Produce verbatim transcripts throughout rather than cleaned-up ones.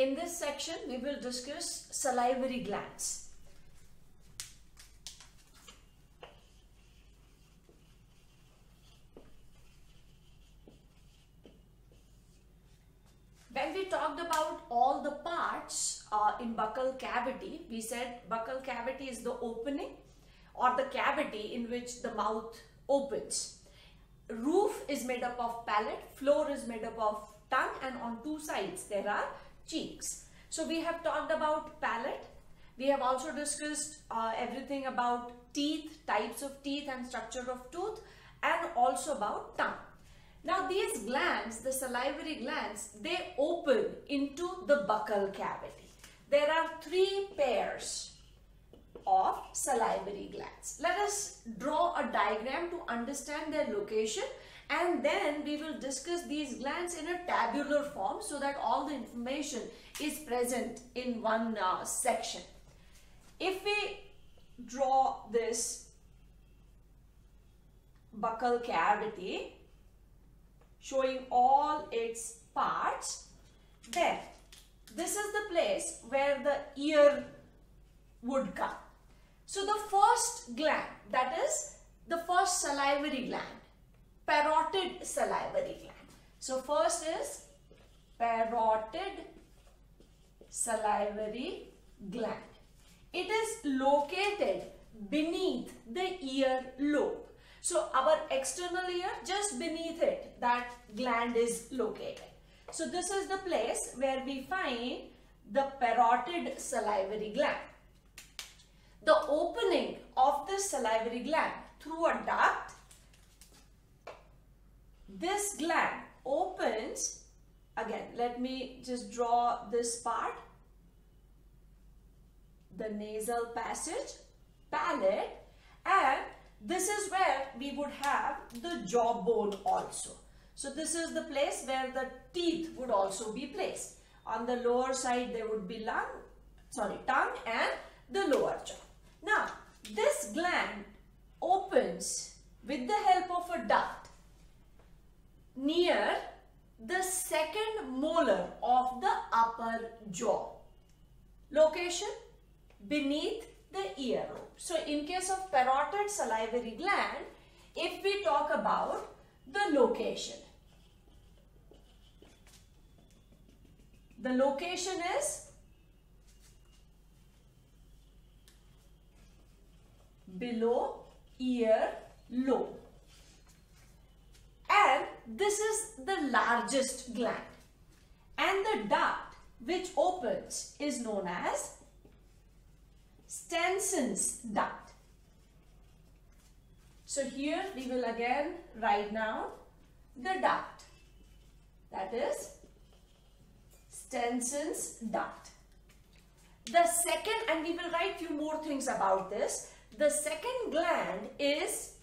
In this section, we will discuss salivary glands. When we talked about all the parts uh, in buccal cavity, we said buccal cavity is the opening or the cavity in which the mouth opens. Roof is made up of palate, floor is made up of tongue, and on two sides there are cheeks. So we have talked about palate. We have also discussed uh, everything about teeth, types of teeth and structure of tooth, and also about tongue. Now these glands, the salivary glands, they open into the buccal cavity. There are three pairs of salivary glands. Let us draw a diagram to understand their location, and then we will discuss these glands in a tabular form so that all the information is present in one uh, section. If we draw this buccal cavity showing all its parts, there, this is the place where the ear would come. So the first gland, that is the first salivary gland, parotid salivary gland. So first is parotid salivary gland. It is located beneath the ear lobe. So our external ear, just beneath it, that gland is located. So this is the place where we find the parotid salivary gland. The opening of this salivary gland through a duct, this gland opens, again let me just draw this part, the nasal passage, palate, and this is where we would have the jawbone also. So this is the place where the teeth would also be placed. On the lower side there would be lung, sorry, tongue and the lower jaw. Now this gland opens with the help of a duct near the second molar of the upper jaw. Location beneath the earlobe. So in case of parotid salivary gland, if we talk about the location, the location is below ear lobe, and this is the largest gland, and the duct which opens is known as Stensen's duct. So here we will again write down the duct, that is Stensen's duct. The second, and we will write few more things about this, the second gland is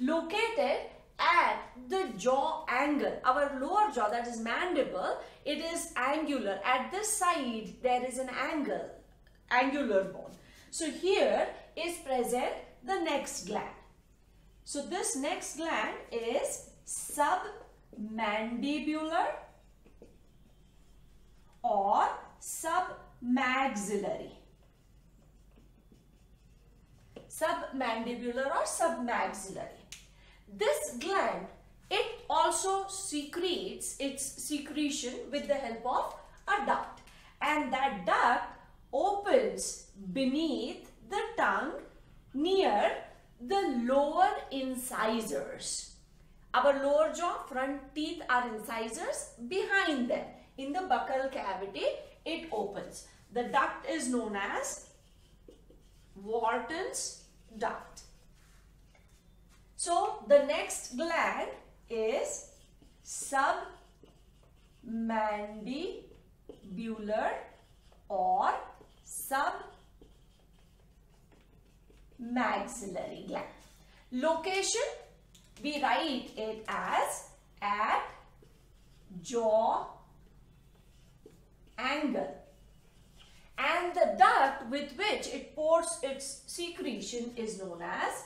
located at the jaw angle. Our lower jaw, that is mandible, it is angular. At this side there is an angle, angular bone. So here is present the next gland. So this next gland is submandibular or submaxillary. Submandibular or submaxillary. This gland, it also secretes its secretion with the help of a duct, and that duct opens beneath the tongue near the lower incisors. Our lower jaw, front teeth are incisors, behind them in the buccal cavity it opens. The duct is known as Wharton's duct. So the next gland is submandibular or submaxillary gland. Location, we write it as at jaw angle, and the duct with which it pours its secretion is known as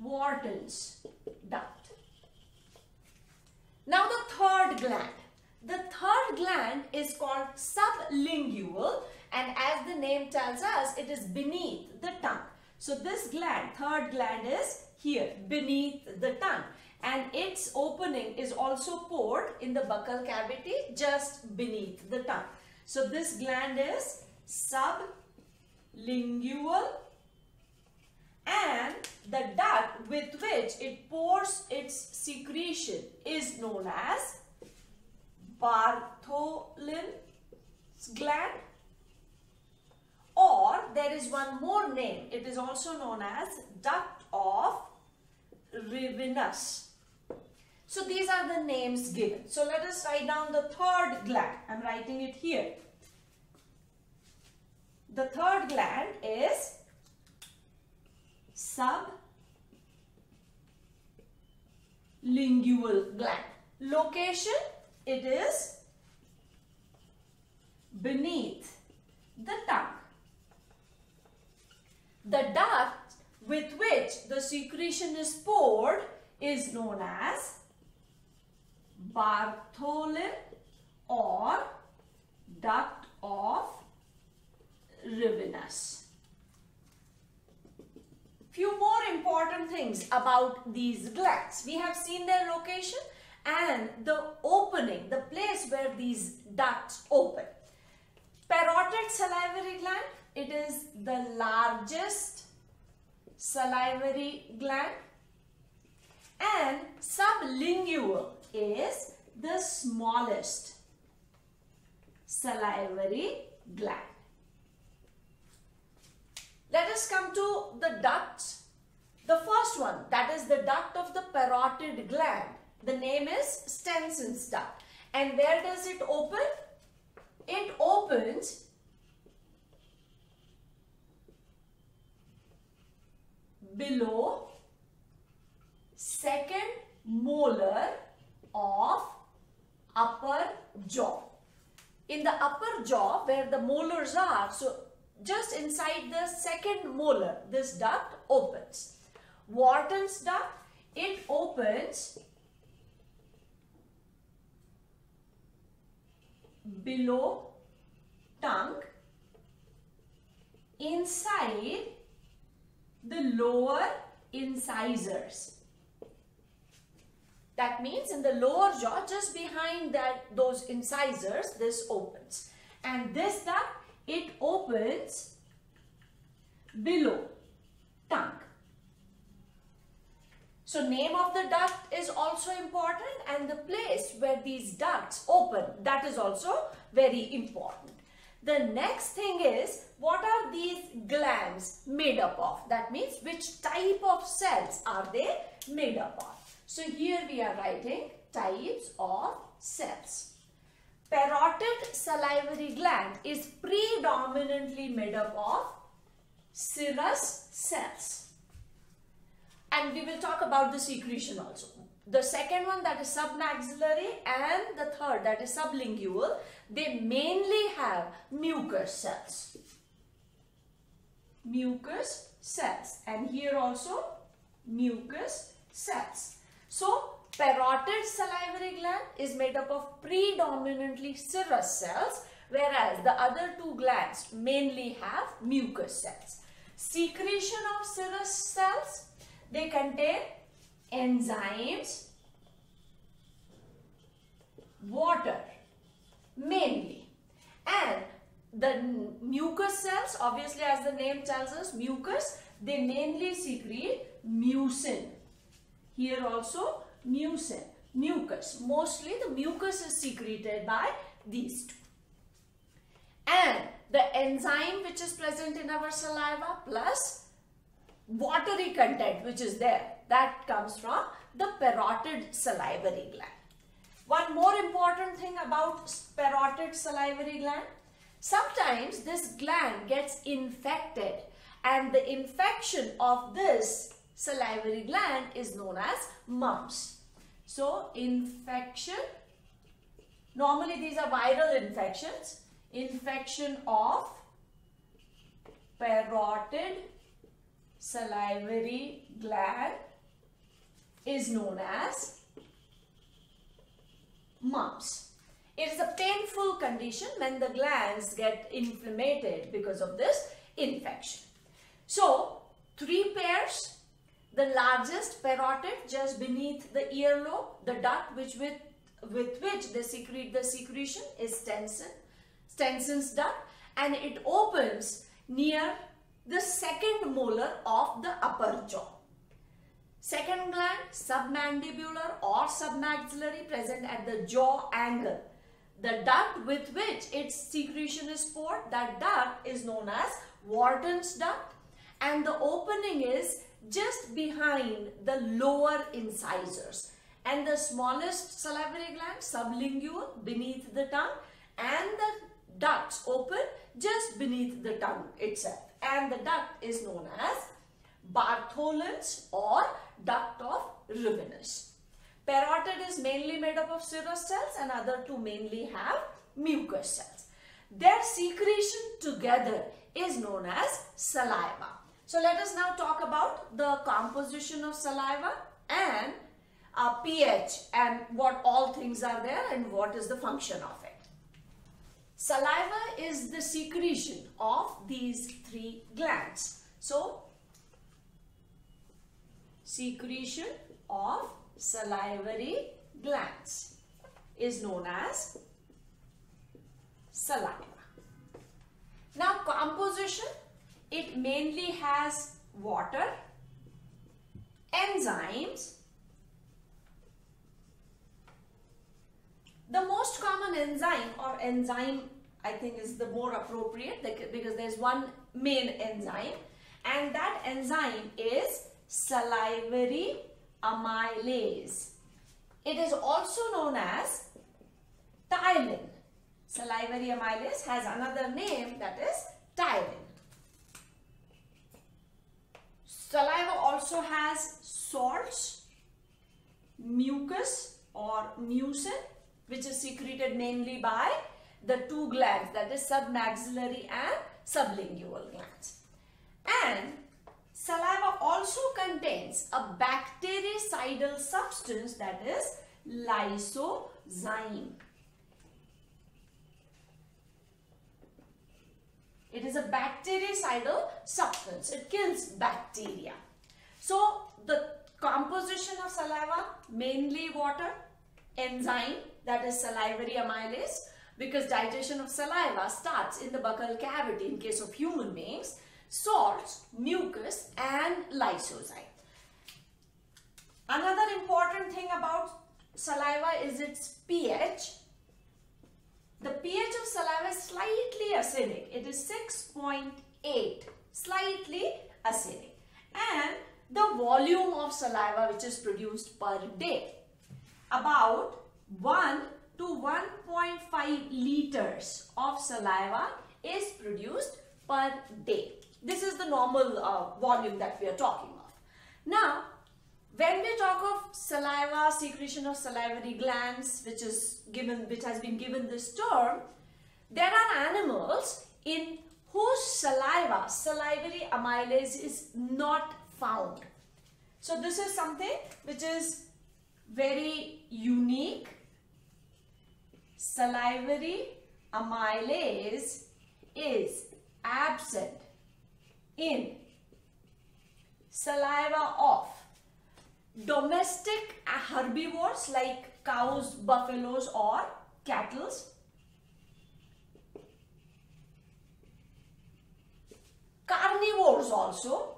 Wharton's duct. Now the third gland. The third gland is called sublingual, and as the name tells us, it is beneath the tongue. So this gland, third gland, is here beneath the tongue, and its opening is also pored in the buccal cavity just beneath the tongue. So this gland is sublingual, and the duct with which it pours its secretion is known as Bartholin's gland, or there is one more name. It is also known as duct of Rivinus. So these are the names given. So let us write down the third gland. I am writing it here. The third gland is sublingual gland. Location? It is beneath the tongue. The duct with which the secretion is poured is known as Bartholin or duct of Rivinus. Few more important things about these glands. We have seen their location and the opening, the place where these ducts open. Parotid salivary gland, it is the largest salivary gland, and sublingual is the smallest salivary gland. Let us come to the ducts. The first one, that is the duct of the parotid gland. The name is Stensen's duct. And where does it open? It opens below second molar of upper jaw. In the upper jaw where the molars are, so just inside the second molar, this duct opens. Wharton's duct, it opens below tongue, inside the lower incisors. That means in the lower jaw, just behind that those incisors, this opens. And this duct, it opens below tongue. So name of the duct is also important, and the place where these ducts open, that is also very important. The next thing is, what are these glands made up of? That means which type of cells are they made up of? So here we are writing types of cells. Parotid salivary gland is predominantly made up of serous cells. And we will talk about the secretion also. The second one, that is submaxillary, and the third, that is sublingual, they mainly have mucus cells. Mucus cells. And here also mucus cells. So parotid salivary gland is made up of predominantly serous cells, whereas the other two glands mainly have mucus cells. Secretion of serous cells, they contain enzymes, water mainly, and the mucus cells, obviously as the name tells us, mucus, they mainly secrete mucin. Here also mucin, mucus, mostly the mucus is secreted by these two. And the enzyme which is present in our saliva plus watery content which is there, that comes from the parotid salivary gland. One more important thing about parotid salivary gland, sometimes this gland gets infected, and the infection of this salivary gland is known as mumps. So infection, normally these are viral infections, infection of parotid salivary gland is known as mumps. It is a painful condition when the glands get inflamed because of this infection. So, three pairs, the largest parotid just beneath the earlobe, the duct which with, with which they secrete the secretion is Stensen, Stensen's duct, and it opens near the second molar of the upper jaw. Second gland, submandibular or submaxillary, present at the jaw angle. The duct with which its secretion is poured, that duct is known as Wharton's duct, and the opening is just behind the lower incisors. And the smallest salivary gland, sublingual, beneath the tongue, and the ducts open just beneath the tongue itself. And the duct is known as Bartholin's or duct of Rivinus. Parotid is mainly made up of serous cells and other two mainly have mucous cells. Their secretion together is known as saliva. So let us now talk about the composition of saliva and uh, pH and what all things are there and what is the function of it. Saliva is the secretion of these three glands. So, secretion of salivary glands is known as saliva. Now composition, it mainly has water, enzymes. The most common enzyme or enzyme I think is the more appropriate because there is one main enzyme and that enzyme is salivary amylase. It is also known as ptyalin. Salivary amylase has another name, that is ptyalin. Saliva also has salts, mucus or mucin, which is secreted mainly by the two glands, that is submaxillary and sublingual glands. And saliva also contains a bactericidal substance, that is lysozyme. It is a bactericidal substance. It kills bacteria. So the composition of saliva, mainly water, enzyme, that is salivary amylase, because digestion of saliva starts in the buccal cavity in case of human beings, salts, mucus and lysozyme. Another important thing about saliva is its pH. The pH of saliva is slightly acidic. It is six point eight, slightly acidic. And the volume of saliva which is produced per day, about one to one point five liters of saliva is produced per day. This is the normal uh, volume that we are talking of. Now, when we talk of saliva, secretion of salivary glands, which is given, which has been given this term, there are animals in whose saliva, salivary amylase is not found. So this is something which is very unique. Salivary amylase is absent in saliva of domestic herbivores like cows, buffaloes or cattle, carnivores also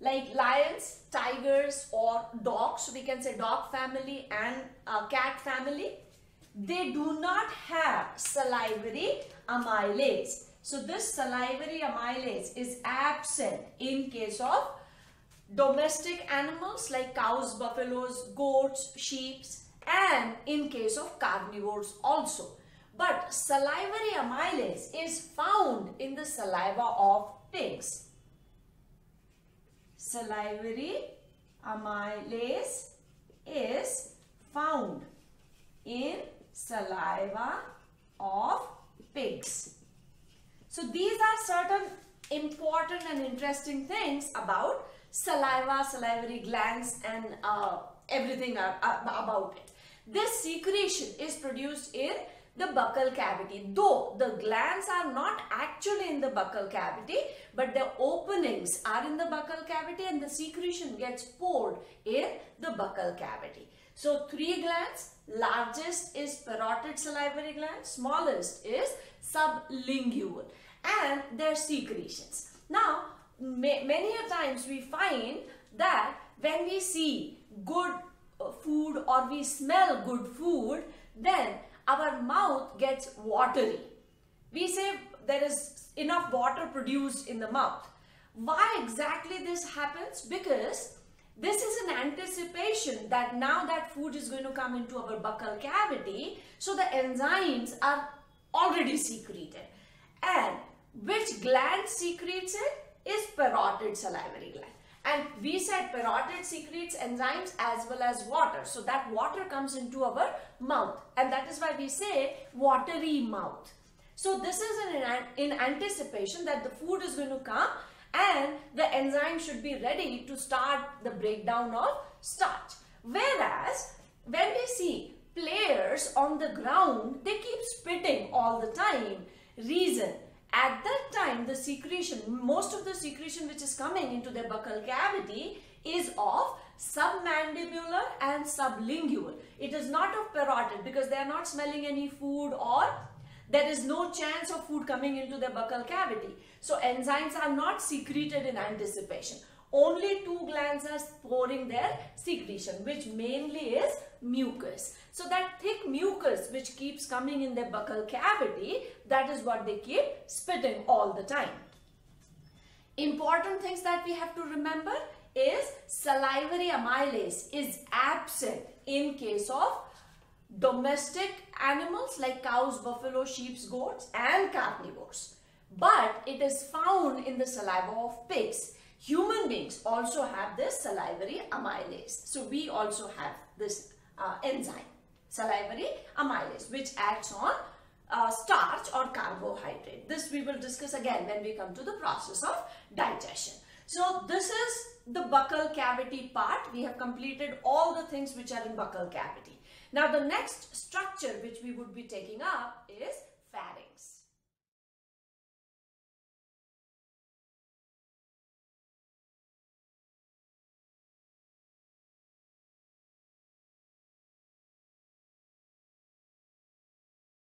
like lions, tigers or dogs, we can say dog family and uh, cat family, they do not have salivary amylase. So this salivary amylase is absent in case of domestic animals like cows, buffaloes, goats, sheep, and in case of carnivores also. But salivary amylase is found in the saliva of pigs. Salivary amylase is found in saliva of pigs. So these are certain important and interesting things about saliva, salivary glands and uh, everything about it. This secretion is produced in the buccal cavity, though the glands are not actually in the buccal cavity, but the openings are in the buccal cavity and the secretion gets poured in the buccal cavity. So three glands, largest is parotid salivary gland, smallest is sublingual, and their secretions. Now ma many a times we find that when we see good food or we smell good food, then our mouth gets watery. We say there is enough water produced in the mouth. Why exactly this happens? Because this is an anticipation that now that food is going to come into our buccal cavity, so the enzymes are already secreted. And which gland secretes it is parotid salivary gland. And we said parotid secretes enzymes as well as water. So that water comes into our mouth. And that is why we say watery mouth. So this is in anticipation that the food is going to come and the enzyme should be ready to start the breakdown of starch. Whereas when we see players on the ground, they keep spitting all the time. Reason? At that time, the secretion, most of the secretion which is coming into the buccal cavity is of submandibular and sublingual. It is not of parotid because they are not smelling any food or there is no chance of food coming into the buccal cavity. So enzymes are not secreted in anticipation. Only two glands are pouring their secretion, which mainly is mucus. So that thick mucus which keeps coming in the buccal cavity, that is what they keep spitting all the time. Important things that we have to remember is salivary amylase is absent in case of domestic animals like cows, buffalo, sheep, goats and carnivores. But it is found in the saliva of pigs. Human beings also have this salivary amylase. So we also have this uh, enzyme, salivary amylase, which acts on uh, starch or carbohydrate. This we will discuss again when we come to the process of digestion. So this is the buccal cavity part. We have completed all the things which are in buccal cavity. Now the next structure which we would be taking up is pharynx.